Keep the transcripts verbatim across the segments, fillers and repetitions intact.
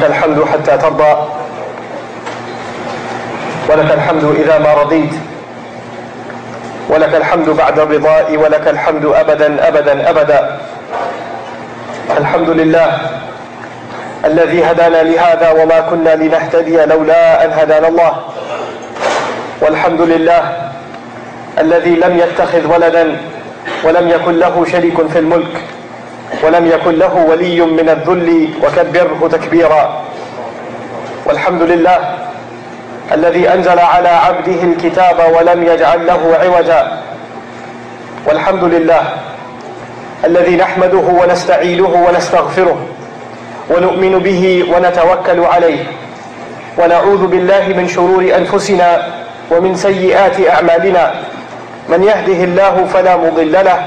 لك الحمد حتى ترضى، ولك الحمد إذا ما رضيت، ولك الحمد بعد الرضاء، ولك الحمد أبدا أبدا أبدا. الحمد لله الذي هدانا لهذا وما كنا لنهتدي لولا أن هدانا الله، والحمد لله الذي لم يتخذ ولدا ولم يكن له شريك في الملك ولم يكن له ولي من الذل وكبره تكبيرا، والحمد لله الذي أنزل على عبده الكتاب ولم يجعل له عوجا، والحمد لله الذي نحمده ونستعينه ونستغفره ونؤمن به ونتوكل عليه ونعوذ بالله من شرور أنفسنا ومن سيئات أعمالنا، من يهده الله فلا مضل له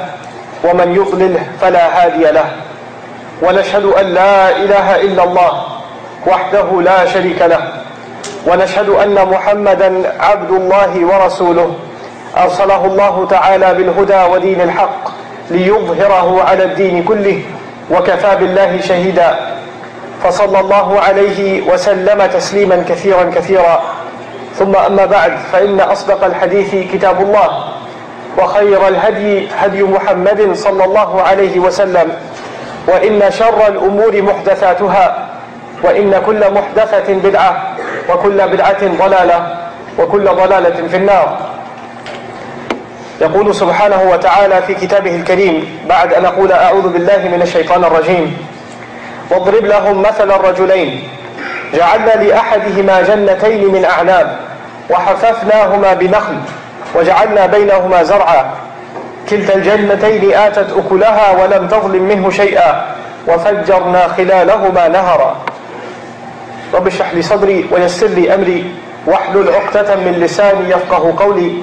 ومن يضلل فلا هادي له، ونشهد أن لا إله إلا الله وحده لا شريك له، ونشهد أن محمدا عبد الله ورسوله أرسله الله تعالى بالهدى ودين الحق ليظهره على الدين كله وكفى بالله شهيدا، فصلى الله عليه وسلم تسليما كثيرا كثيرا. ثم أما بعد، فإن أصدق الحديث كتاب الله، وخير الهدي هدي محمد صلى الله عليه وسلم، وإن شر الأمور محدثاتها، وإن كل محدثة بدعة، وكل بدعة ضلالة، وكل ضلالة في النار. يقول سبحانه وتعالى في كتابه الكريم بعد أن أقول أعوذ بالله من الشيطان الرجيم: واضرب لهم مثل الرجلين جعلنا لأحدهما جنتين من أعناب وحففناهما بنخل وجعلنا بينهما زرعا، كلتا الجنتين آتت أكلها ولم تظلم منه شيئا وفجرنا خلالهما نهرا. رب اشرح لي صدري ويسر لي أمري واحلل عقدة من لساني يفقه قولي،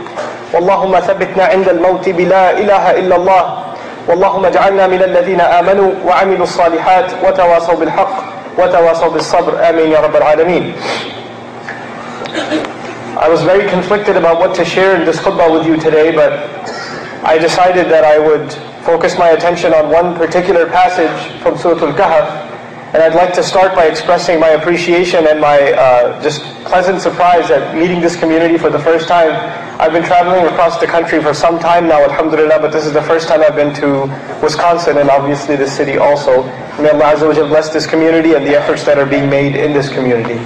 واللهم ثبتنا عند الموت بلا إله إلا الله، واللهم اجعلنا من الذين آمنوا وعملوا الصالحات وتواصوا بالحق وتواصوا بالصبر، آمين يا رب العالمين. I was very conflicted about what to share in this khutbah with you today, but I decided that I would focus my attention on one particular passage from Surah Al-Kahf, and I'd like to start by expressing my appreciation and my uh, just pleasant surprise at meeting this community for the first time. I've been traveling across the country for some time now, alhamdulillah, but this is the first time I've been to Wisconsin and obviously this city also. May Allah Azza wa Jal bless this community and the efforts that are being made in this community.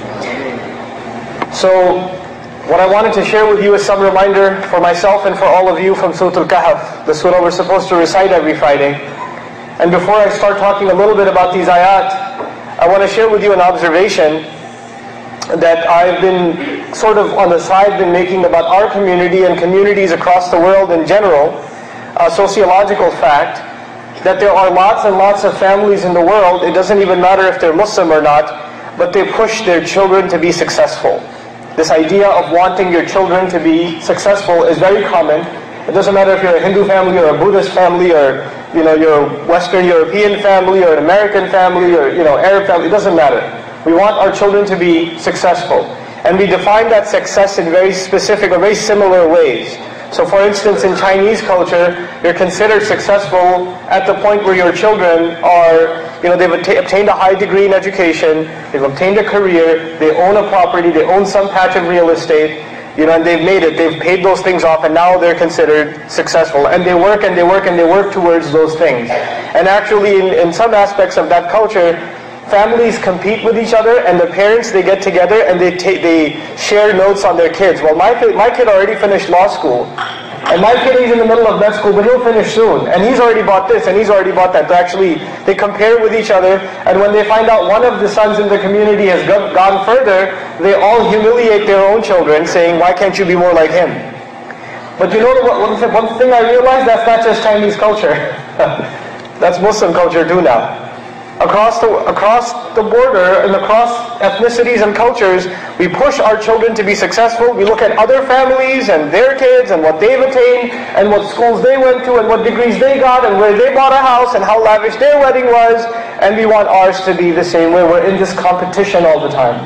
So, what I wanted to share with you is some reminder for myself and for all of you from Surah Al-Kahf, the surah we're supposed to recite every Friday. And before I start talking a little bit about these ayat, I want to share with you an observation that I've been sort of on the side been making about our community and communities across the world in general, a sociological fact that there are lots and lots of families in the world, it doesn't even matter if they're Muslim or not, but they push their children to be successful. This idea of wanting your children to be successful is very common. It doesn't matter if you're a Hindu family or a Buddhist family or, you know, your Western European family or an American family or, you know, Arab family. It doesn't matter. We want our children to be successful. And we define that success in very specific or very similar ways. So for instance, in Chinese culture, you're considered successful at the point where your children are, you know, they've obtained a high degree in education, they've obtained a career, they own a property, they own some patch of real estate, you know, and they've made it, they've paid those things off, and now they're considered successful. And they work and they work and they work towards those things. And actually, in, in some aspects of that culture, families compete with each other, and the parents, they get together and they take, they share notes on their kids. Well, my my kid already finished law school, and my kid is in the middle of med school, but he'll finish soon, and he's already bought this, and he's already bought that. So actually, they compare with each other, and when they find out one of the sons in the community has go, gone further, they all humiliate their own children, saying, "Why can't you be more like him?" But you know what? One, one thing I realized, that's not just Chinese culture. That's Muslim culture too now. Across the, across the border and across ethnicities and cultures, we push our children to be successful. We look at other families and their kids and what they've attained and what schools they went to and what degrees they got and where they bought a house and how lavish their wedding was, and we want ours to be the same way. We're in this competition all the time.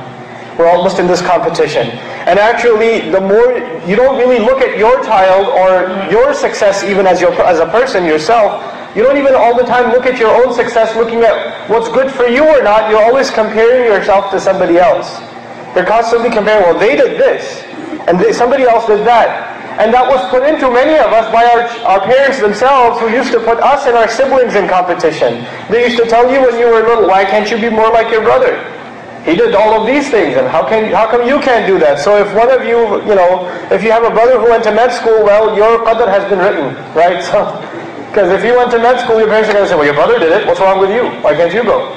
We're almost in this competition. And actually, the more, you don't really look at your child or your success even as, your, as a person yourself, You don't even all the time look at your own success, looking at what's good for you or not. You're always comparing yourself to somebody else. They're constantly comparing, well, they did this, and they, somebody else did that. And that was put into many of us by our, our parents themselves, who used to put us and our siblings in competition. They used to tell you when you were little, why can't you be more like your brother? He did all of these things, and how can how come you can't do that? So if one of you, you know, if you have a brother who went to med school, well, your qadr has been written, right? So, because if you went to med school, your parents are going to say, well, your brother did it, what's wrong with you? Why can't you go?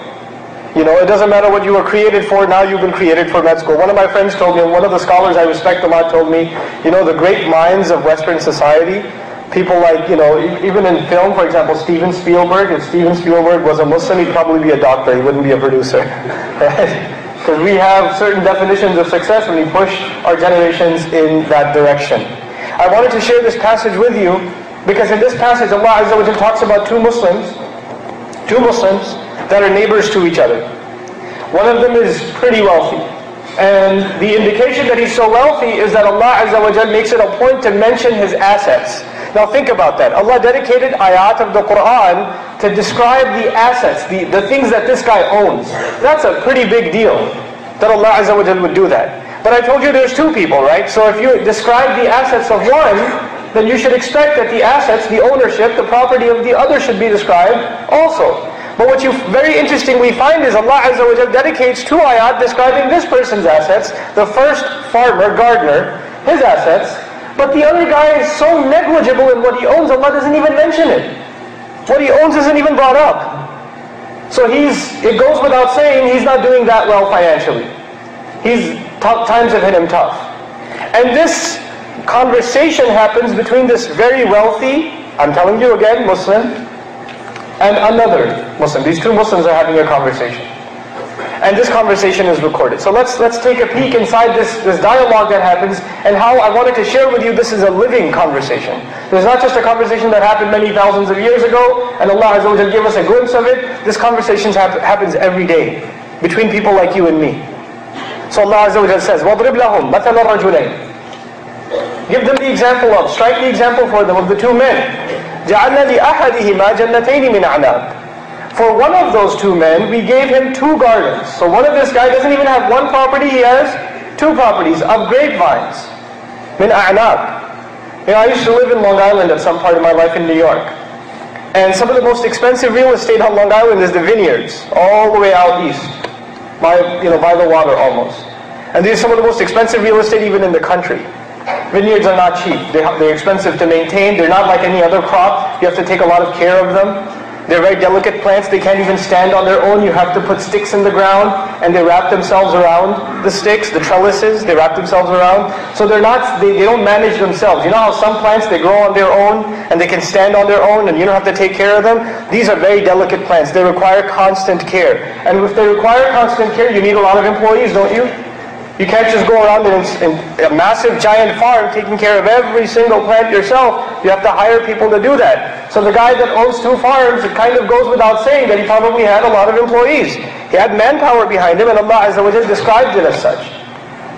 You know, it doesn't matter what you were created for, now you've been created for med school. One of my friends told me, and one of the scholars I respect a lot told me, you know, the great minds of Western society, people like, you know, even in film, for example, Steven Spielberg. If Steven Spielberg was a Muslim, he'd probably be a doctor, he wouldn't be a producer. Right? Because we have certain definitions of success and we push our generations in that direction. I wanted to share this passage with you, because in this passage Allah Azza wa Jalla talks about two Muslims, two Muslims, that are neighbors to each other. One of them is pretty wealthy, and the indication that he's so wealthy is that Allah Azza wa Jalla makes it a point to mention his assets. Now think about that. Allah dedicated ayat of the Qur'an to describe the assets, the, the things that this guy owns. That's a pretty big deal that Allah Azza wa Jalla would do that. But I told you there's two people, right? So if you describe the assets of one, then you should expect that the assets, the ownership, the property of the other should be described also. But what you very interestingly find is Allah Azza wa Jalla dedicates two ayat describing this person's assets. The first, farmer, gardener, his assets. But the other guy is so negligible in what he owns, Allah doesn't even mention it. What he owns isn't even brought up. So he's, it goes without saying, he's not doing that well financially. He's, tough times have hit him tough. And this conversation happens between this very wealthy, I'm telling you again, Muslim, and another Muslim. These two Muslims are having a conversation, and this conversation is recorded. So let's let's take a peek inside this, this dialogue that happens, and how I wanted to share with you, this is a living conversation. There's not just a conversation that happened many thousands of years ago, and Allah Azza wa Jalla gave us a glimpse of it. This conversation hap happens every day between people like you and me. So Allah Azza wa Jalla says, وَضْرِبْ لَهُمْ مَثَلَ الرَّجُلَيْنِ. Give them the example of, strike the example for them of the two men. For one of those two men, we gave him two gardens. So one of this guy doesn't even have one property, he has two properties of grapevines. You know, I used to live in Long Island at some part of my life in New York. And some of the most expensive real estate on Long Island is the vineyards, all the way out east, by, you know, by the water almost. And these are some of the most expensive real estate even in the country. Vineyards are not cheap. They, they're expensive to maintain. They're not like any other crop. You have to take a lot of care of them. They're very delicate plants. They can't even stand on their own. You have to put sticks in the ground, and they wrap themselves around the sticks, the trellises. They wrap themselves around. So they're not, they, they don't manage themselves. You know how some plants, they grow on their own, and they can stand on their own, and you don't have to take care of them? These are very delicate plants. They require constant care. And if they require constant care, you need a lot of employees, don't you? You can't just go around in, in a massive giant farm taking care of every single plant yourself. You have to hire people to do that. So the guy that owns two farms, it kind of goes without saying that he probably had a lot of employees. He had manpower behind him, and Allah Azza wa Jalla described it as such.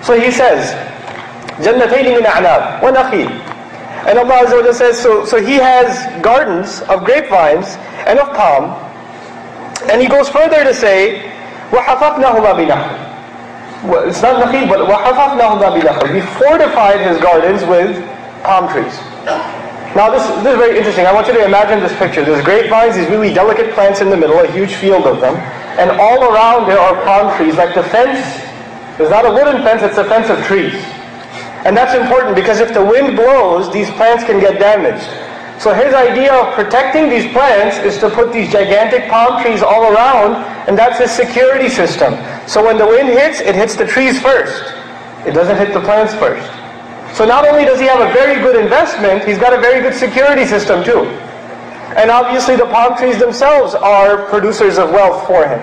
So he says, جَنَّتَيْنِ مِنْ أَعْنَابٍ وَنَخِيلٍ. And Allah Azza wa Jalla says, so, so he has gardens of grapevines and of palm. And he goes further to say, وَحَفَفْنَهُمَا بِنَخْلٍ. It's not nakheel, but we fortified his gardens with palm trees. Now this, this is very interesting. I want you to imagine this picture. There's grapevines, these really delicate plants in the middle, a huge field of them. And all around there are palm trees. Like the fence, it's not a wooden fence, it's a fence of trees. And that's important because if the wind blows, these plants can get damaged. So his idea of protecting these plants is to put these gigantic palm trees all around, and that's his security system. So when the wind hits, it hits the trees first. It doesn't hit the plants first. So not only does he have a very good investment, he's got a very good security system too. And obviously the palm trees themselves are producers of wealth for him.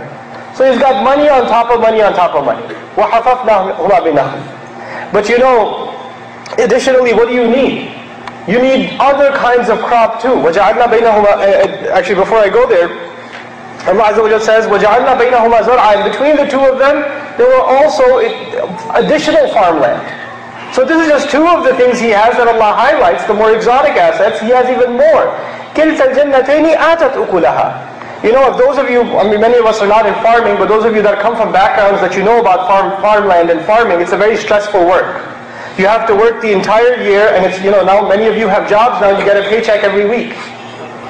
So he's got money on top of money on top of money. But you know, additionally, what do you need? You need other kinds of crop too. Actually, before I go there, Allah Azza wa Jalla says, between the two of them, there were also additional farmland. So this is just two of the things he has that Allah highlights, the more exotic assets. He has even more. كلتا الجنتين آتت أكلها. You know, if those of you, I mean, many of us are not in farming, but those of you that come from backgrounds that you know about farm, farmland and farming, it's a very stressful work. You have to work the entire year, and it's, you know, now many of you have jobs now, you get a paycheck every week.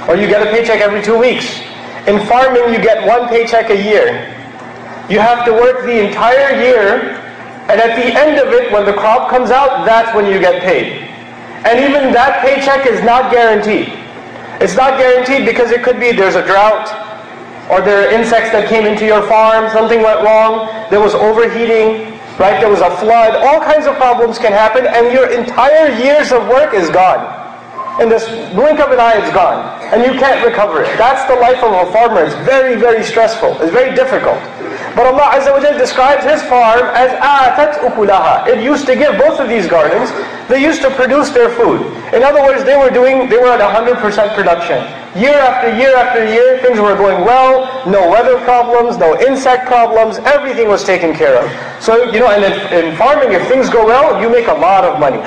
Or you get a paycheck every two weeks. In farming, you get one paycheck a year. You have to work the entire year, and at the end of it, when the crop comes out, that's when you get paid. And even that paycheck is not guaranteed. It's not guaranteed because it could be there's a drought, or there are insects that came into your farm, something went wrong, there was overheating, right? There was a flood, all kinds of problems can happen, and your entire years of work is gone. In this blink of an eye, it's gone, and you can't recover it. That's the life of a farmer. It's very, very stressful. It's very difficult. But Allah Azza wa Jal describes His farm as آتت أكلها. It used to give, both of these gardens, they used to produce their food. In other words, they were doing, they were at one hundred percent production. Year after year after year, things were going well, no weather problems, no insect problems, everything was taken care of. So, you know, and in, in farming, if things go well, you make a lot of money.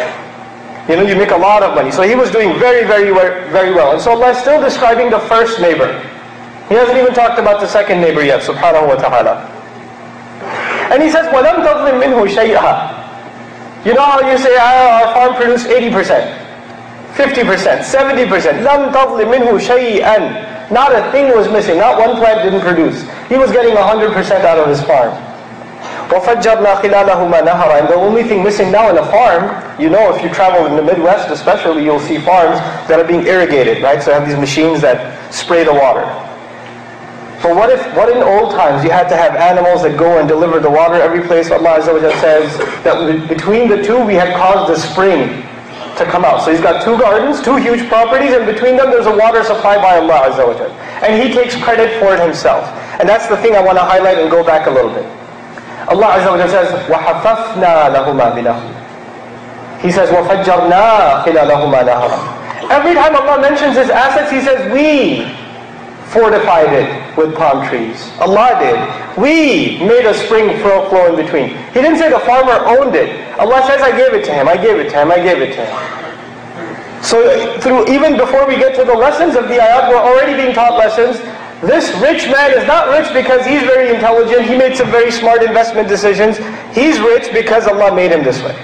You know, you make a lot of money. So he was doing very, very, very well. And so Allah is still describing the first neighbor. He hasn't even talked about the second neighbor yet, subhanahu wa ta'ala. And he says, وَلَمْ تَظْلِمْ مِنْهُ شَيْئًا. You know how you say, ah, our farm produced eighty percent, fifty percent, seventy percent. لَمْ تَظْلِمْ مِنْهُ شَيْئًا. Not a thing was missing, not one plant didn't produce. He was getting one hundred percent out of his farm. وَفَجَّرْنَا خِلَالَهُمَا نَهَرًا. And the only thing missing now in a farm, you know, if you travel in the Midwest especially, you'll see farms that are being irrigated, right? So they have these machines that spray the water. But what if, what in old times you had to have animals that go and deliver the water every place? Allah Azza wa Jalla says that between the two we had caused the spring to come out. So he's got two gardens, two huge properties, and between them there's a water supply by Allah Azza wa Jalla. And he takes credit for it himself. And that's the thing I want to highlight and go back a little bit. Allah Azza wa Jalla says, وَحَفَفْنَا لَهُمَا بِنَهُمْ. He says, وَفَجَّرْنَا خِلَالَهُمَا نَهَرًا. Every time Allah mentions his assets, he says, we fortified it with palm trees. Allah did. We made a spring flow flow in between. He didn't say the farmer owned it. Allah says, I gave it to him, I gave it to him, I gave it to him. So through, even before we get to the lessons of the ayat, we're already being taught lessons. This rich man is not rich because he's very intelligent, he made some very smart investment decisions. He's rich because Allah made him this way.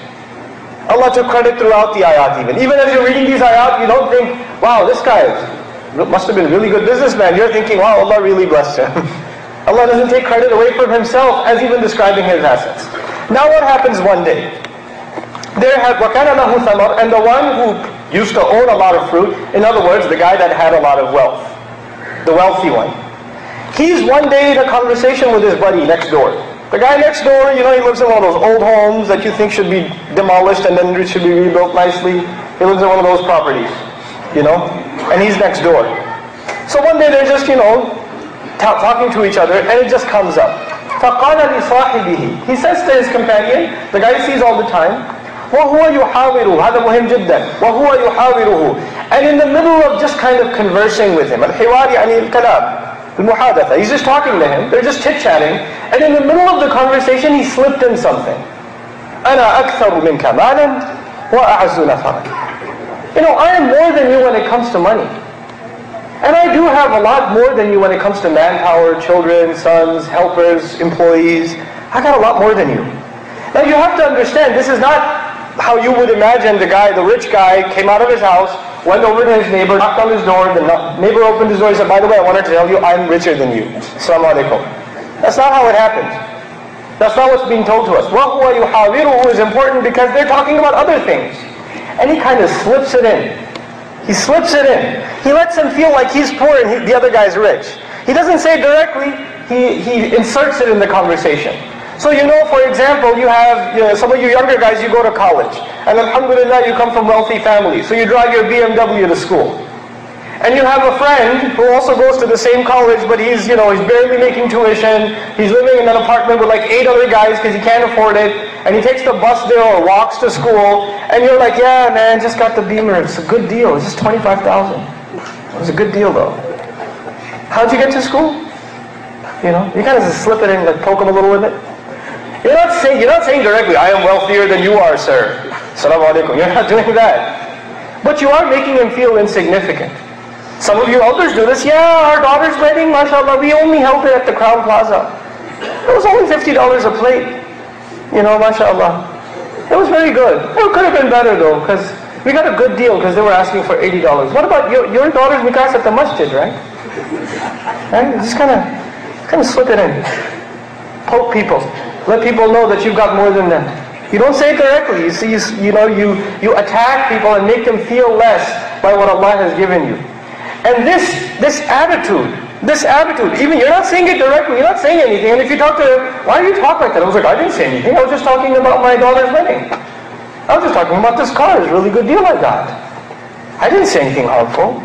Allah took credit throughout the ayat even. Even as you're reading these ayat, you don't think, wow, this guy is... must have been a really good businessman. You're thinking, wow, Allah really blessed him. Allah doesn't take credit away from himself as even describing his assets. Now what happens one day? There had وَكَانَ لَهُ ثَمَرٌ. And the one who used to own a lot of fruit, in other words, the guy that had a lot of wealth, the wealthy one, he's one day in a conversation with his buddy next door. The guy next door, you know, he lives in one of those old homes that you think should be demolished and then it should be rebuilt nicely. He lives in one of those properties, you know, and he's next door. So one day they're just, you know, talking to each other, and it just comes up. فَقَالَ لِصَاحِبِهِ. He says to his companion, the guy sees all the time, وَهُوَ يُحَاوِرُهُ. هذا مهم جدا. وَهُوَ يُحَاوِرُهُ. And in the middle of just kind of conversing with him, الحوار يعني الكلام المحادثة. He's just talking to him, they're just chit-chatting, and in the middle of the conversation he slipped in something. أَنَا أَكْثَرُ مِنْكَ مَالًا وَأَعَزُّ نَفَرًا. You know, I am more than you when it comes to money. And I do have a lot more than you when it comes to manpower, children, sons, helpers, employees. I got a lot more than you. Now you have to understand, this is not how you would imagine the guy, the rich guy, came out of his house, went over to his neighbor, knocked on his door, the neighbor opened his door and said, by the way, I wanted to tell you, I'm richer than you. Assalamu alaikum. That's not how it happens. That's not what's being told to us. وَهُوَ يُحَاوِرُهُ is important because they're talking about other things. And he kind of slips it in. He slips it in. He lets him feel like he's poor and he, the other guy's rich. He doesn't say directly, he, he inserts it in the conversation. So you know, for example, you have, you know, some of you younger guys, you go to college. And alhamdulillah, you come from wealthy families. So you drive your B M W to school. And you have a friend who also goes to the same college, but he's, you know, he's barely making tuition. He's living in an apartment with like eight other guys because he can't afford it. And he takes the bus there or walks to school. And you're like, yeah, man, just got the Beamer. It's a good deal. It's just twenty-five thousand dollars. It was a good deal though. How'd you get to school? You know, you kind of just slip it in, like poke him a little with it. You're not saying, you're not saying directly, I am wealthier than you are, sir. Assalamu alaikum. You're not doing that. But you are making him feel insignificant. Some of you elders do this. Yeah, our daughter's wedding, mashallah, we only held it at the Crown Plaza. It was only fifty dollars a plate. You know, mashallah. It was very good. It could have been better though, because we got a good deal because they were asking for eighty dollars. What about your, your daughter's nikahs at the masjid, right? Right? Just kind of kind of slip it in. Poke people. Let people know that you've got more than them. You don't say it directly. You see, you, you know, you, you attack people and make them feel less by what Allah has given you. And this, this attitude, this attitude, even you're not saying it directly, you're not saying anything. And if you talk to her, why do you talk like that? I was like, I didn't say anything. I was just talking about my daughter's wedding. I was just talking about this car. It's a really good deal I got. I didn't say anything harmful.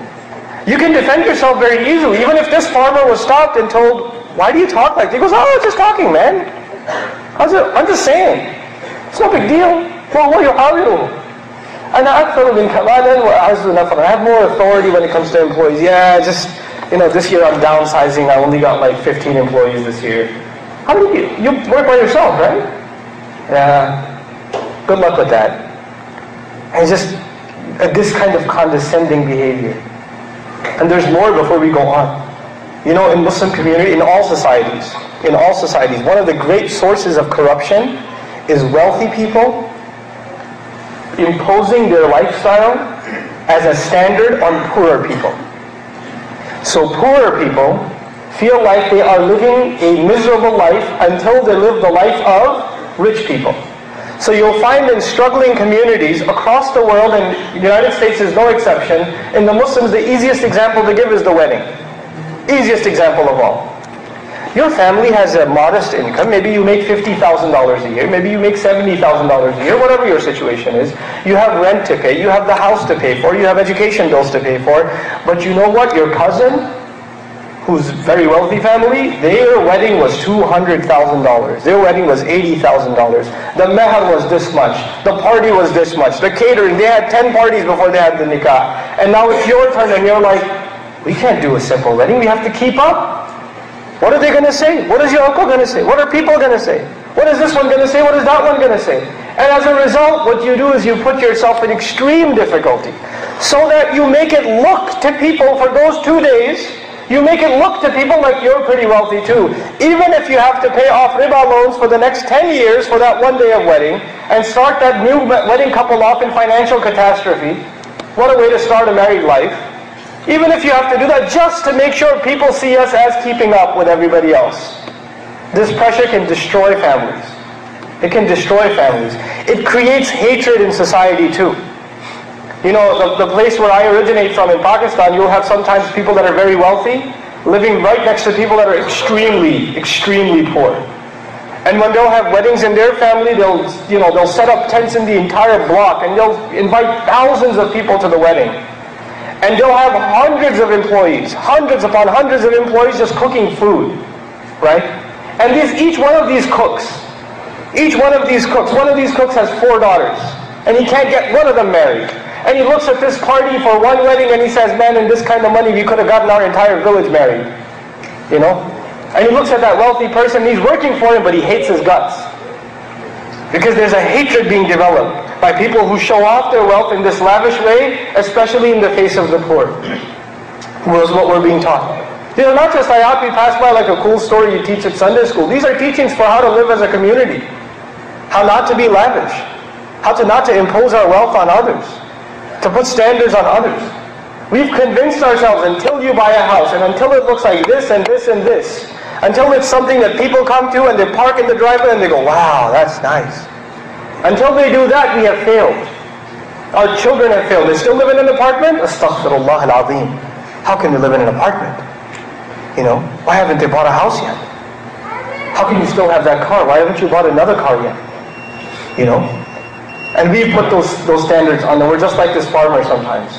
You can defend yourself very easily. Even if this farmer was stopped and told, why do you talk like that? He goes, oh, I was just talking, man. I was just, I'm just saying. It's no big deal. I have more authority when it comes to employees. Yeah, just, you know, this year I'm downsizing. I only got like fifteen employees this year. How many you? You work by yourself, right? Yeah. Good luck with that. And just uh, this kind of condescending behavior. And there's more before we go on. You know, in Muslim community, in all societies, in all societies, one of the great sources of corruption is wealthy people imposing their lifestyle as a standard on poorer people. So poorer people feel like they are living a miserable life until they live the life of rich people. So you'll find in struggling communities across the world, and the United States is no exception, in the Muslims the easiest example to give is the wedding. Easiest example of all. Your family has a modest income. Maybe you make fifty thousand dollars a year. Maybe you make seventy thousand dollars a year. Whatever your situation is. You have rent to pay. You have the house to pay for. You have education bills to pay for. But you know what? Your cousin, who's very wealthy family, their wedding was two hundred thousand dollars. Their wedding was eighty thousand dollars. The mehar was this much. The party was this much. The catering, they had ten parties before they had the nikah. And now it's your turn and you're like, we can't do a simple wedding. We have to keep up. What are they going to say? What is your uncle going to say? What are people going to say? What is this one going to say? What is that one going to say? And as a result, what you do is you put yourself in extreme difficulty. So that you make it look to people for those two days, you make it look to people like you're pretty wealthy too. Even if you have to pay off riba loans for the next ten years for that one day of wedding, and start that new wedding couple off in financial catastrophe, what a way to start a married life. Even if you have to do that just to make sure people see us as keeping up with everybody else. This pressure can destroy families. It can destroy families. It creates hatred in society too. You know, the, the place where I originate from in Pakistan, you'll have sometimes people that are very wealthy living right next to people that are extremely, extremely poor. And when they'll have weddings in their family, they'll, you know, they'll set up tents in the entire block and they'll invite thousands of people to the wedding. And they'll have hundreds of employees, hundreds upon hundreds of employees just cooking food, right? And these, each one of these cooks, each one of these cooks, one of these cooks has four daughters, and he can't get one of them married. And he looks at this party for one wedding and he says, man, in this kind of money, we could have gotten our entire village married, you know? And he looks at that wealthy person, he's working for him, but he hates his guts. Because there's a hatred being developed by people who show off their wealth in this lavish way, especially in the face of the poor. Was what we're being taught. These are not just ayat we pass by like a cool story you teach at Sunday school. These are teachings for how to live as a community. How not to be lavish. How to not to impose our wealth on others. To put standards on others. We've convinced ourselves until you buy a house and until it looks like this and this and this. Until it's something that people come to and they park in the driveway and they go, wow, that's nice. Until they do that, we have failed. Our children have failed. They still live in an apartment? Astaghfirullah al-Azim. How can they live in an apartment? You know, why haven't they bought a house yet? How can you still have that car? Why haven't you bought another car yet? You know? And we put those, those standards on them. We're just like this farmer sometimes.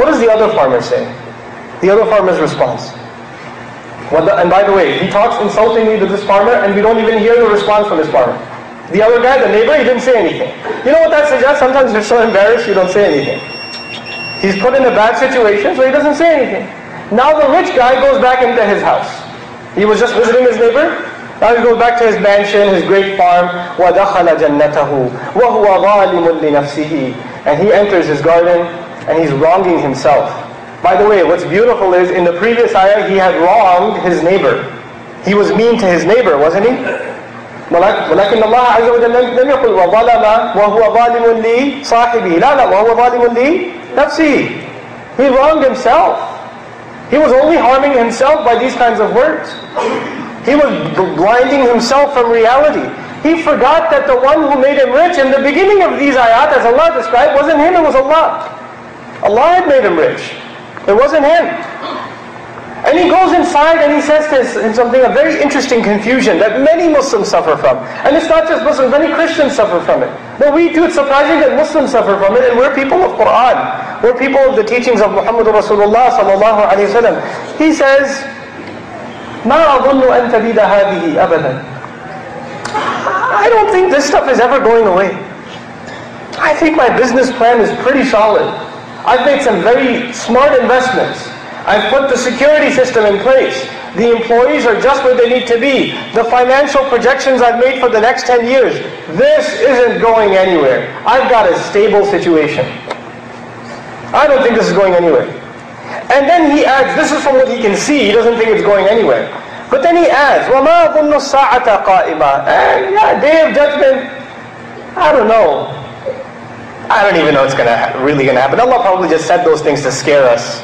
What does the other farmer say? The other farmer's response. What the, and by the way, he talks insultingly to this farmer and we don't even hear the response from this farmer. The other guy, the neighbor, he didn't say anything. You know what that suggests? Sometimes you're so embarrassed you don't say anything. He's put in a bad situation, so he doesn't say anything. Now the rich guy goes back into his house. He was just visiting his neighbor. Now he goes back to his mansion, his great farm. وَدَخَلَ جَنَّتَهُ وَهُوَ ظَالِمٌ لِنَفْسِهِ. And he enters his garden, and he's wronging himself. By the way, what's beautiful is in the previous ayah he had wronged his neighbor. He was mean to his neighbor, wasn't he? وَلَكِنَّ اللَّهَ عَزَّ وَجَلَّ لَمْ يَقُلْ وَظَلَمَ وَهُوَ ظَالِمٌ لِصَاحِبِهِ لَا لَا وَهُوَ ظَالِمٌ لِنَفْسِهِ. He wronged himself. He was only harming himself by these kinds of words. He was blinding himself from reality. He forgot that the one who made him rich in the beginning of these ayat, as Allah described, wasn't him, it was Allah. Allah had made him rich. It wasn't him. And he goes inside and he says this in something, a very interesting confusion that many Muslims suffer from. And it's not just Muslims, many Christians suffer from it. But we too, it's surprising that Muslims suffer from it, and we're people of Quran. We're people of the teachings of Muhammad Rasulullah sallallahu alayhi wa sallam. He says, مَا أَظُنُّ أَن تَبِيدَ هَذِهِ أَبَدًا. I don't think this stuff is ever going away. I think my business plan is pretty solid. I've made some very smart investments. I've put the security system in place. The employees are just where they need to be. The financial projections I've made for the next ten years, this isn't going anywhere. I've got a stable situation. I don't think this is going anywhere. And then he adds, this is from what he can see, he doesn't think it's going anywhere. But then he adds, وَمَا أَظُنُّ السَّاعَةَ قَائِمًا. And yeah, day of judgment, I don't know. I don't even know it's gonna really gonna happen. Allah probably just said those things to scare us.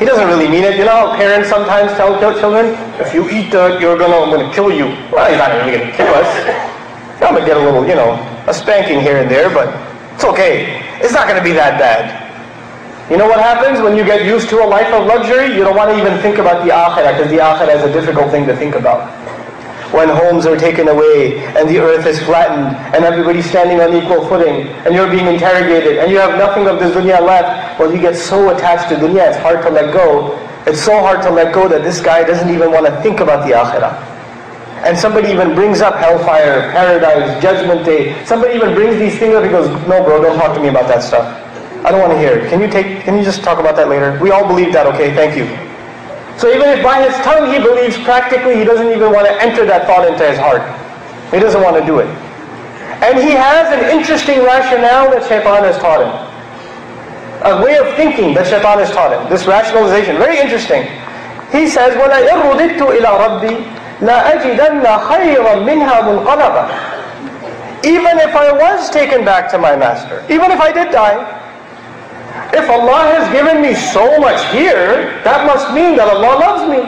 He doesn't really mean it. You know how parents sometimes tell children, if you eat that, you're gonna, I'm gonna kill you. Well, he's not really gonna kill us. I'm gonna get a little, you know, a spanking here and there, but it's okay. It's not gonna be that bad. You know what happens when you get used to a life of luxury? You don't want to even think about the akhirah, because the akhirah is a difficult thing to think about. When homes are taken away, and the earth is flattened, and everybody's standing on equal footing, and you're being interrogated, and you have nothing of this dunya left, well, you get so attached to dunya, it's hard to let go. It's so hard to let go that this guy doesn't even want to think about the akhirah. And somebody even brings up hellfire, paradise, judgment day. Somebody even brings these things up, he goes, no bro, don't talk to me about that stuff. I don't want to hear it. Can you take, can you just talk about that later? We all believe that, okay, thank you. So even if by his tongue he believes, practically he doesn't even want to enter that thought into his heart. He doesn't want to do it. And he has an interesting rationale that shaitan has taught him. A way of thinking that shaitan has taught him. This rationalization, very interesting. He says, وَلَا إِرْرُدِدْتُ إِلَىٰ رَبِّي لَأَجِدَنَّ خَيْرًا مِنْهَا مُنْقَلَبًا. Even if I was taken back to my master, even if I did die, if Allah has given me so much here, that must mean that Allah loves me.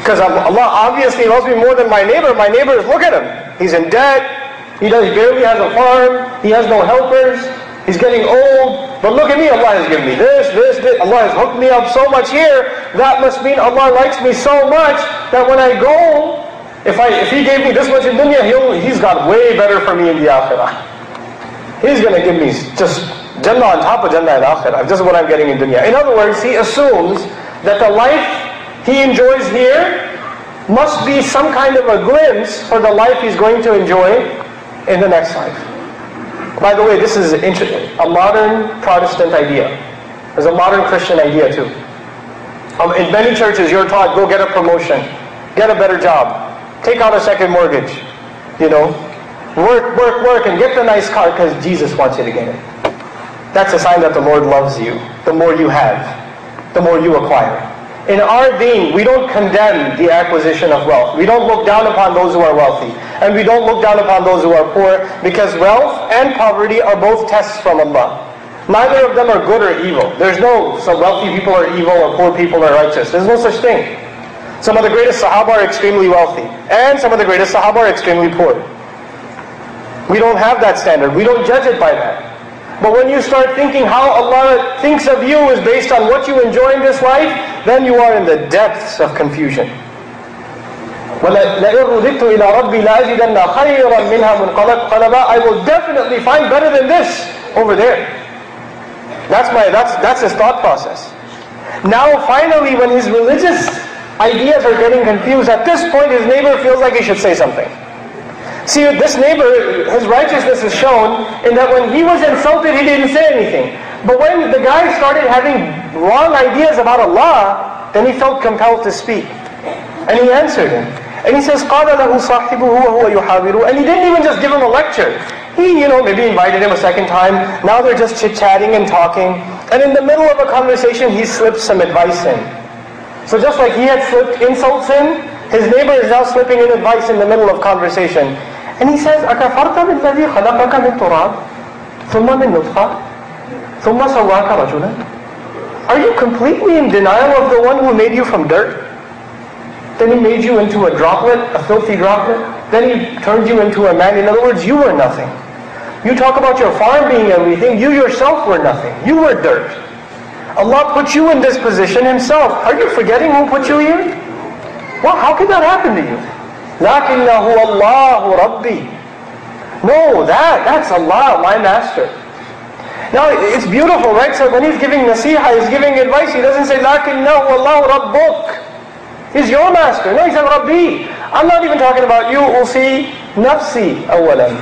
Because Allah obviously loves me more than my neighbor. My neighbor, look at him. He's in debt. He does, barely has a farm. He has no helpers. He's getting old. But look at me. Allah has given me this, this, this. Allah has hooked me up so much here. That must mean Allah likes me so much that when I go, if, I, if He gave me this much in dunya, he'll, He's got way better for me in the akhirah. He's going to give me just Jannah on top of Jannah and Akhirah. This is what I'm getting in dunya. In other words, he assumes that the life he enjoys here must be some kind of a glimpse for the life he's going to enjoy in the next life. By the way, this is interesting. A modern Protestant idea. There's a modern Christian idea too. In many churches, you're taught, go get a promotion, get a better job, take out a second mortgage, you know, work, work, work, and get the nice car because Jesus wants you to get it. That's a sign that the Lord loves you. The more you have, the more you acquire. In our deen, we don't condemn the acquisition of wealth. We don't look down upon those who are wealthy. And we don't look down upon those who are poor, because wealth and poverty are both tests from Allah. Neither of them are good or evil. There's no, so wealthy people are evil or poor people are righteous. There's no such thing. Some of the greatest Sahaba are extremely wealthy. And some of the greatest Sahaba are extremely poor. We don't have that standard. We don't judge it by that. But when you start thinking how Allah thinks of you is based on what you enjoy in this life, then you are in the depths of confusion. I will definitely find better than this over there. That's my that's that's his thought process. Now finally, when his religious ideas are getting confused, at this point his neighbor feels like he should say something. See, this neighbor, his righteousness is shown in that when he was insulted, he didn't say anything. But when the guy started having wrong ideas about Allah, then he felt compelled to speak. And he answered him. And he says, قَالَ لَهُ صَاحِبُهُ وَهُوَ يُحَاوِرُهُ. And he didn't even just give him a lecture. He, you know, maybe invited him a second time. Now they're just chit-chatting and talking. And in the middle of a conversation, he slips some advice in. So just like he had slipped insults in, his neighbor is now slipping in advice in the middle of conversation. And he says, أَكَفَرْتَ بِالَّذِي خَلَقَكَ مِنْ تُرَابٍ ثُمَّ مِنْ نُطْفَةٍ ثُمَّ سَوَّاكَ رَجُلًا. Are you completely in denial of the one who made you from dirt? Then he made you into a droplet, a filthy droplet. Then he turned you into a man. In other words, you were nothing. You talk about your farm being everything. You yourself were nothing. You were dirt. Allah put you in this position Himself. Are you forgetting who put you here? Well, how could that happen to you? لَكِنَّهُ اللَّهُ رَبِّي. No, that, that's Allah, my master. Now, it's beautiful, right? So when He's giving nasihah, He's giving advice, He doesn't say, لَكِنَّهُ اللَّهُ رَبُّكَ. He's your master. No, he said, Rabbi. I'm not even talking about you, Usi, Nafsi, awalan.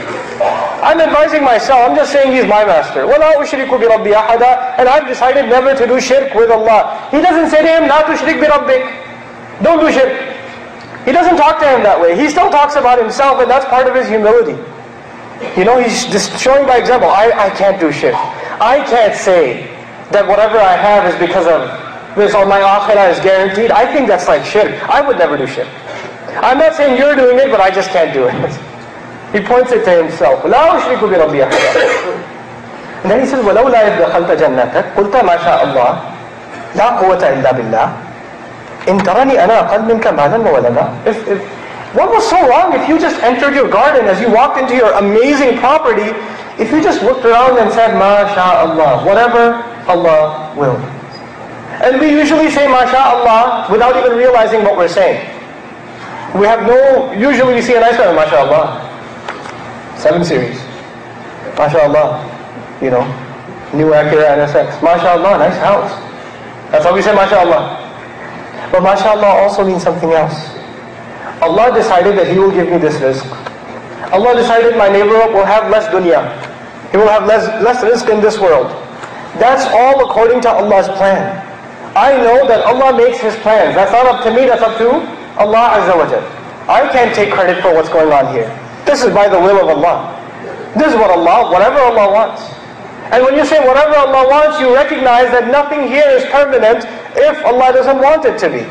I'm advising myself. I'm just saying he's my master. وَلَا أُشْرِكُ بِرَبِّي أَحَدًا. And I've decided never to do shirk with Allah. He doesn't say to him, لَا تُشْرِكْ بِرَبِّكَ. Don't do shirk. He doesn't talk to him that way. He still talks about himself, and that's part of his humility. You know, he's just showing by example, I, I can't do shirk. I can't say that whatever I have is because of this on my akhirah is guaranteed. I think that's like shirk. I would never do shirk. I'm not saying you're doing it, but I just can't do it. He points it to himself. And then he says, وَلَوْ لَا إِذْ دَخَلْتَ جَنَّتَكَ قُلْتَ مَا شَاءَ اللَّهِ لَا قُوَّةَ إِلَّا بِاللَّهِ إِنْ تَرَنِي أَنَا أَقَلْ مِنْكَ مَالًا وَوَلَدًا. If, if, what was so wrong if you just entered your garden, as you walked into your amazing property, if you just looked around and said, مَا شَاءَ اللَّهِ, whatever Allah will. And we usually say MashaAllah without even realizing what we're saying. We have no, usually we see a nice one, MashaAllah. Seven series. MashaAllah. You know, new Acura N S X. MashaAllah, nice house. That's how we say MashaAllah. But MashaAllah also means something else. Allah decided that He will give me this rizq. Allah decided my neighbor will have less dunya. He will have less, less rizq in this world. That's all according to Allah's plan. I know that Allah makes His plans. That's not up to me, that's up to Allah Azza wa Jal. I can't take credit for what's going on here. This is by the will of Allah. This is what Allah, whatever Allah wants. And when you say whatever Allah wants, you recognize that nothing here is permanent if Allah doesn't want it to be.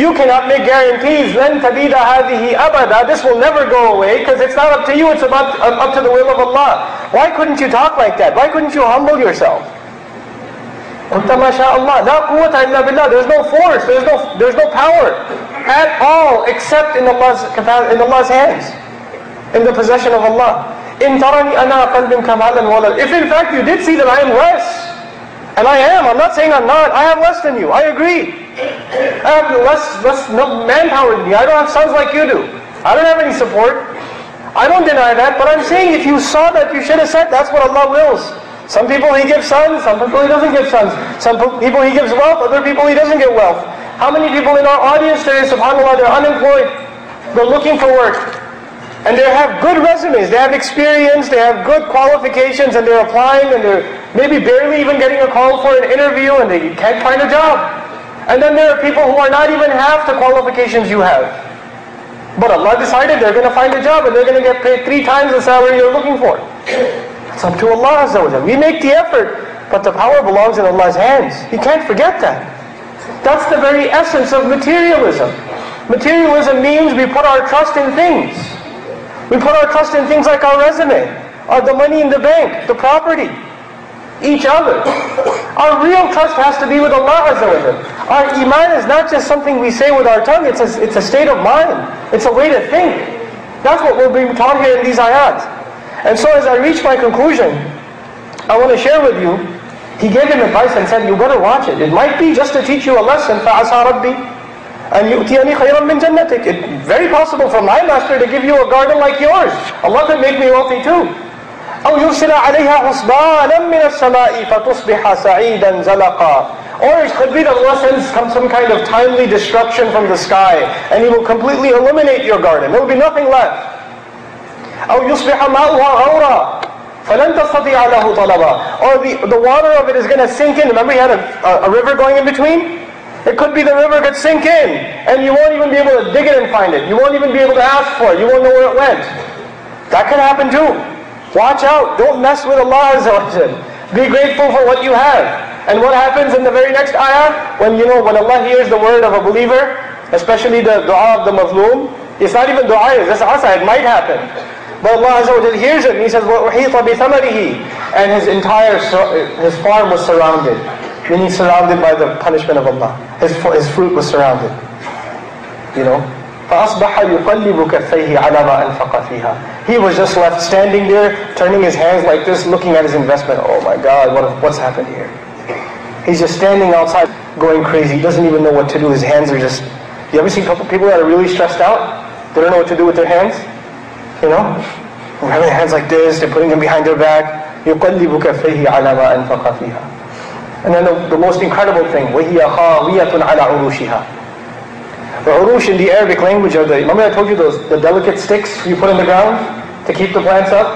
You cannot make guarantees. لَن تَبِيدَ هَذِهِ أَبَدًا. This will never go away because it's not up to you, it's about, up to the will of Allah. Why couldn't you talk like that? Why couldn't you humble yourself? There's no force, there's no, there's no power at all except in Allah's, in Allah's hands, in the possession of Allah. If in fact you did see that I am less, and I am, I'm not saying I'm not, I am less than you, I agree. I have less, less manpower than you, I don't have sons like you do, I don't have any support, I don't deny that, but I'm saying if you saw that, you should have said that's what Allah wills. Some people He gives sons, some people He doesn't give sons. Some people He gives wealth, other people He doesn't give wealth. How many people in our audience today, subhanAllah, they're unemployed. They're looking for work. And they have good resumes, they have experience, they have good qualifications, and they're applying, and they're maybe barely even getting a call for an interview, and they can't find a job. And then there are people who are not even half the qualifications you have. But Allah decided they're going to find a job, and they're going to get paid three times the salary you're looking for. It's up to Allah Azza wa Jal. We make the effort, but the power belongs in Allah's hands. You can't forget that. That's the very essence of materialism. Materialism means we put our trust in things. We put our trust in things like our resume, or the money in the bank, the property, each other. Our real trust has to be with Allah Azza wa Jal. Our iman is not just something we say with our tongue, it's a, it's a state of mind. It's a way to think. That's what we're being taught here in these ayat. And so as I reach my conclusion, I want to share with you, he gave him advice and said, you better watch it. It might be just to teach you a lesson, فَعَسَى رَبِّي أَنْ يُؤْتِيَنِي خَيْرًا مِنْ جَنَّتِكَ. It's very possible for my master to give you a garden like yours. Allah can make me wealthy too. أَوْ يُرْسِلَ عَلَيْهَا حُصْبَانًا مِنَ السَّمَاءِ فَتُصْبِحَ سَعِيدًا زَلَقًا. Or it could be that Allah sends some kind of timely destruction from the sky, and He will completely eliminate your garden. There will be nothing left. أو يصبح ماؤها غورا فلن تستطيع له طلبا. Or the, the water of it is going to sink in. Remember, you had a, a river going in between? It could be the river could sink in, and you won't even be able to dig it and find it. You won't even be able to ask for it. You won't know where it went. That can happen too. Watch out. Don't mess with Allah Azza wa Jal. Be grateful for what you have. And what happens in the very next ayah? When you know, when Allah hears the word of a believer, especially the dua of the mazloom, it's not even dua, it's just asa, it might happen. But Allah Azza wa Jal hears it and He says, وَأُحِيطَ بِثَمَرِهِ, and his entire, his farm was surrounded. Meaning surrounded by the punishment of Allah. His, his fruit was surrounded. You know? He was just left standing there, turning his hands like this, looking at his investment. Oh my God, what, what's happened here? He's just standing outside, going crazy. He doesn't even know what to do. His hands are just... You ever seen people that are really stressed out? They don't know what to do with their hands? You know? They're having their hands like this, they're putting them behind their back. And then the, the most incredible thing, وَهِيَ خَاوِيَةٌ عَلَىٰ عُرُوشِهَا. The urush in the Arabic language are the, remember I told you those, the delicate sticks you put in the ground to keep the plants up?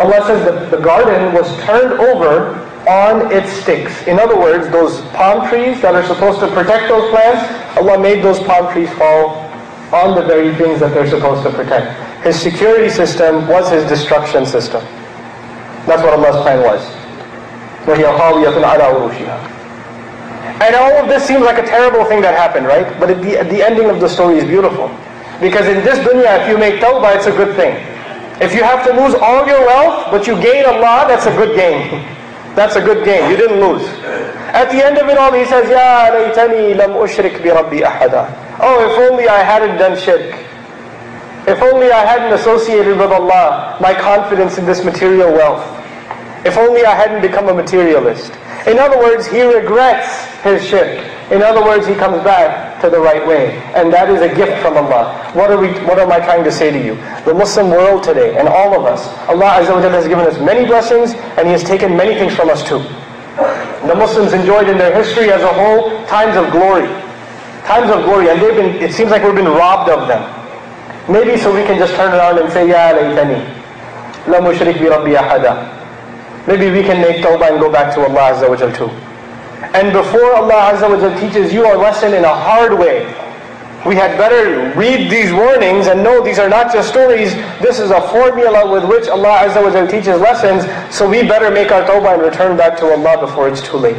Allah says that the garden was turned over on its sticks. In other words, those palm trees that are supposed to protect those plants, Allah made those palm trees fall on the very things that they're supposed to protect. His security system was his destruction system. That's what Allah's plan was. وَهِيَ خَاوِيَةٌ عَلَىٰ عُرُوشِهَا. And all of this seems like a terrible thing that happened, right? But at the, at the ending of the story is beautiful. Because in this dunya, if you make tawbah, it's a good thing. If you have to lose all your wealth, but you gain Allah, that's a good gain. That's a good gain. You didn't lose. At the end of it all, he says, Ya laytani lam ushrik bi rabbi ahada. Oh, if only I hadn't done shirk. If only I hadn't associated with Allah, my confidence in this material wealth. If only I hadn't become a materialist. In other words, he regrets his shirk. In other words, he comes back to the right way. And that is a gift from Allah. What are we? What am I trying to say to you? The Muslim world today, and all of us, Allah Azza wa Jal has given us many blessings, and He has taken many things from us too. The Muslims enjoyed in their history as a whole times of glory. Times of glory, and they've been, it seems like we've been robbed of them. Maybe so we can just turn around and say, Ya laytani lam ushrik bi rabbi ahada. Maybe we can make tawbah and go back to Allah Azza wa Jal too. And before Allah Azza wa Jal teaches you a lesson in a hard way, we had better read these warnings and know these are not just stories. This is a formula with which Allah Azza wa Jal teaches lessons, so we better make our tawbah and return back to Allah before it's too late.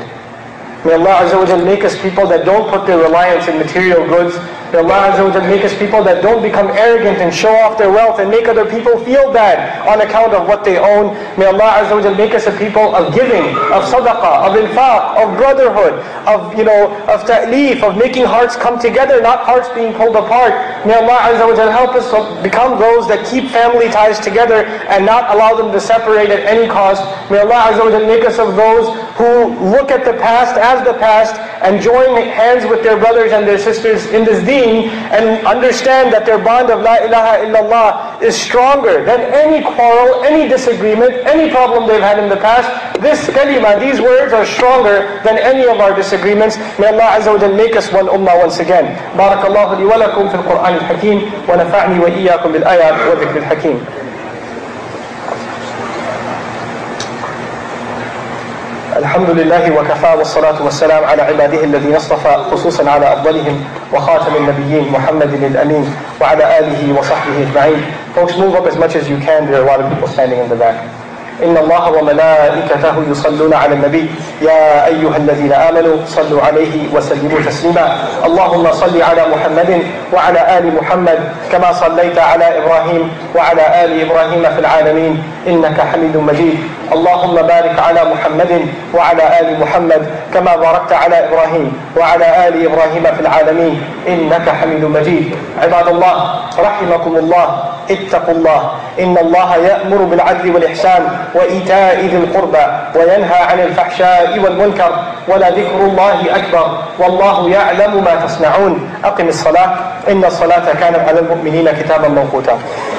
May Allah Azza wa Jal make us people that don't put their reliance in material goods. May Allah Azza wa Jal make us people that don't become arrogant and show off their wealth and make other people feel bad on account of what they own. May Allah Azza wa Jal make us a people of giving, of sadaqah, of infaq, of brotherhood, of, you know, of ta'leef, of making hearts come together, not hearts being pulled apart. May Allah Azza wa Jal help us become those that keep family ties together and not allow them to separate at any cost. May Allah Azza wa Jal make us of those who look at the past as the past and join hands with their brothers and their sisters in this deen and understand that their bond of La ilaha illallah is stronger than any quarrel, any disagreement, any problem they've had in the past. This kalima, these words are stronger than any of our disagreements. May Allah Azza wa Jal make us one ummah once again. Barakallahu li wa lakum fil Qur'an al-Hakim wa nafa'ni wa iyyakum bil ayat wa dhikr al-Hakim. الحمد لله وكفى والصلاة والسلام على عباده الذين اصطفى خصوصا على أفضلهم وخاتم النبيين محمد الأمين وعلى آله وصحبه أجمعين. Folks, move up as much as you can. There are a lot of people standing in the back. إن الله وملائكته يصلون على النبي يا أيها الذين آمنوا صلوا عليه وسلموا تسليما. اللهم صل على محمد وعلى آل محمد كما صليت على إبراهيم وعلى آل إبراهيم في العالمين إنك حميد مجيد. اللهم بارك على محمد وعلى آل محمد كما باركت على إبراهيم وعلى آل إبراهيم في العالمين إنك حميد مجيد. عباد الله رحمكم الله اتقوا الله. إن الله يأمر بالعدل والإحسان وإيتاء ذي القربى وينهى عن الفحشاء والمنكر ولذكر الله أكبر والله يعلم ما تصنعون. أقم الصلاة إن الصلاة كانت على المؤمنين كتابا موقوتا.